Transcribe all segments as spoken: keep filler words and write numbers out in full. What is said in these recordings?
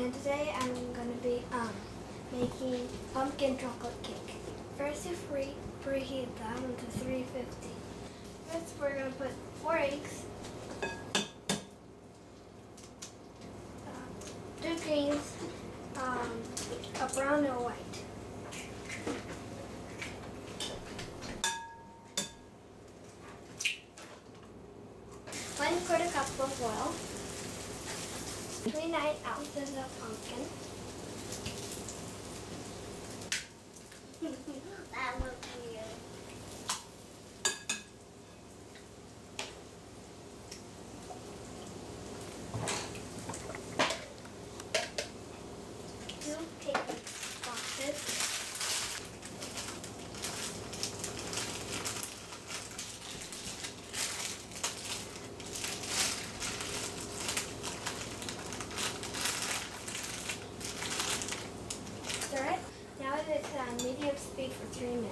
and today I'm going to be um, making pumpkin chocolate cake. First you free, preheat the oven to three fifty. First we're going to put four eggs, uh, two greens, um, a brown and a white. One quarter cup of oil, twenty-nine ounces of pumpkin. That looks weird. Two cake boxes. It's on uh, medium speed for three minutes.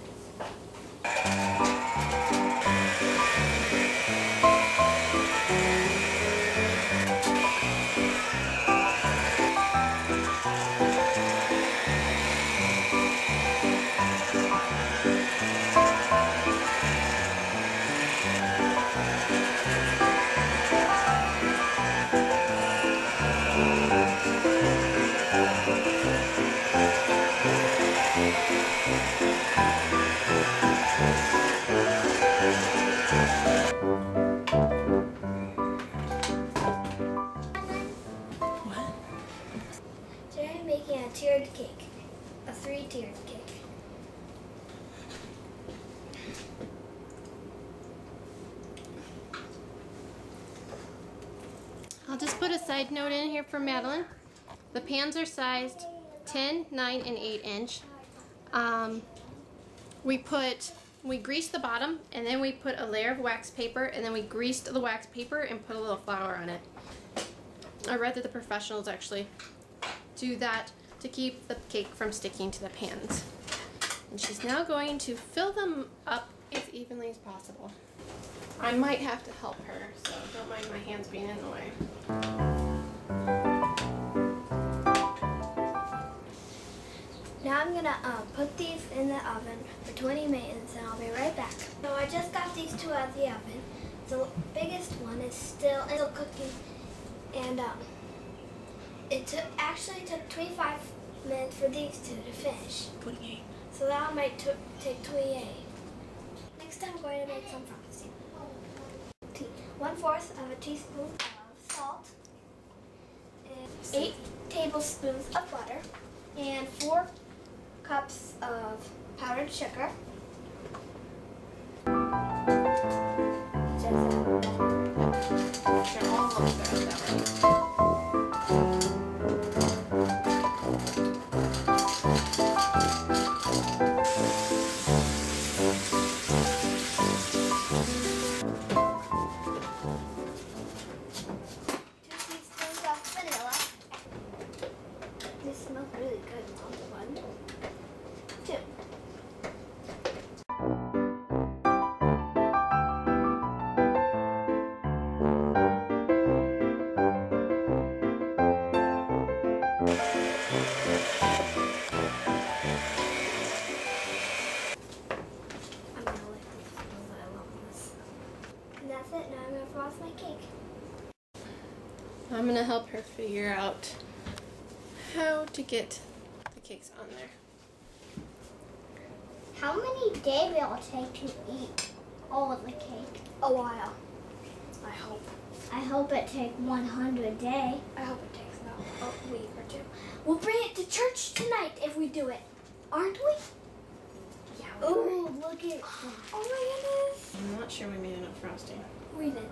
Making a tiered cake, a three-tiered cake. I'll just put a side note in here for Madeline. The pans are sized ten, nine, and eight inch. Um, we put, we greased the bottom, and then we put a layer of wax paper, and then we greased the wax paper and put a little flour on it. I read that the professionals actually do that to keep the cake from sticking to the pans. And she's now going to fill them up as evenly as possible. I might have to help her, so don't mind my hands being in the way. Now I'm gonna uh, put these in the oven for twenty minutes and I'll be right back. So I just got these two out of the oven. The biggest one is still still cooking, and um, It took, actually took twenty-five minutes for these two to finish. twenty-eight. So that one might take twenty-eight. Next I'm going to make some frosting. one fourth of a teaspoon of salt, and eight tablespoons of butter, and four cups of powdered sugar. My cake. I'm going to help her figure out how to get the cakes on there. How many days will it take to eat all of the cake? A while. I hope. I hope it takes one hundred days. I hope it takes about a week or two. We'll bring it to church tonight if we do it. Aren't we? Yeah. Oh, look at it. Oh my goodness. I'm not sure we made enough frosting. We did.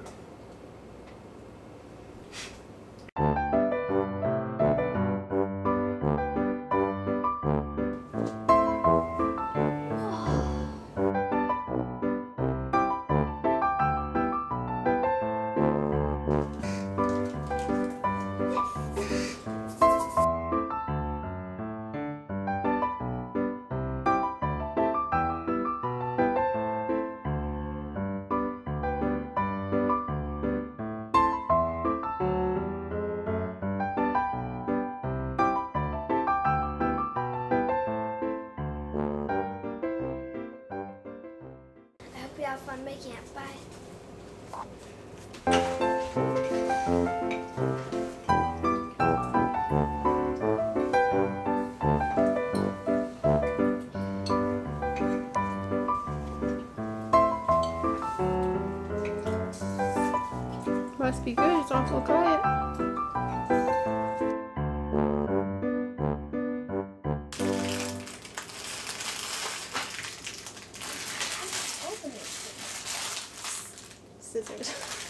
hope you have fun making it. Bye. Must be good, it's not so quiet. Scissors.